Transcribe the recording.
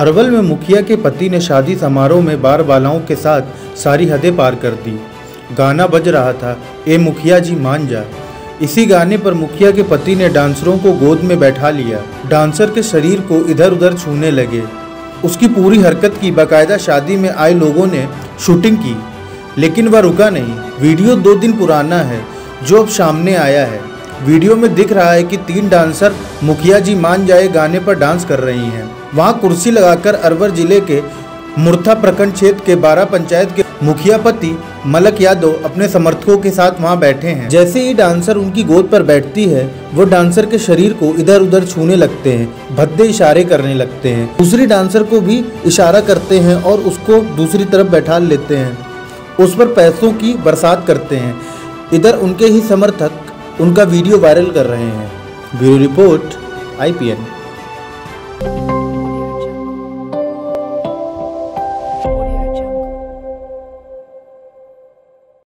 अरवल में मुखिया के पति ने शादी समारोह में बार बालाओं के साथ सारी हदें पार कर दी। गाना बज रहा था, ए मुखिया जी मान जा। इसी गाने पर मुखिया के पति ने डांसरों को गोद में बैठा लिया। डांसर के शरीर को इधर उधर छूने लगे। उसकी पूरी हरकत की बाकायदा शादी में आए लोगों ने शूटिंग की, लेकिन वह रुका नहीं। वीडियो 2 दिन पुराना है जो अब सामने आया है। वीडियो में दिख रहा है कि 3 डांसर मुखिया जी मान जाए गाने पर डांस कर रही हैं। वहां कुर्सी लगाकर अरवल जिले के मुरथा प्रखंड क्षेत्र के बारा पंचायत के मुखिया पति मलक यादव अपने समर्थकों के साथ वहां बैठे हैं। जैसे ही डांसर उनकी गोद पर बैठती है, वो डांसर के शरीर को इधर उधर छूने लगते हैं, भद्दे इशारे करने लगते हैं। दूसरी डांसर को भी इशारा करते हैं और उसको दूसरी तरफ बैठा लेते हैं, उस पर पैसों की बरसात करते हैं। इधर उनके ही समर्थक उनका वीडियो वायरल कर रहे हैं। Bureau report IPN।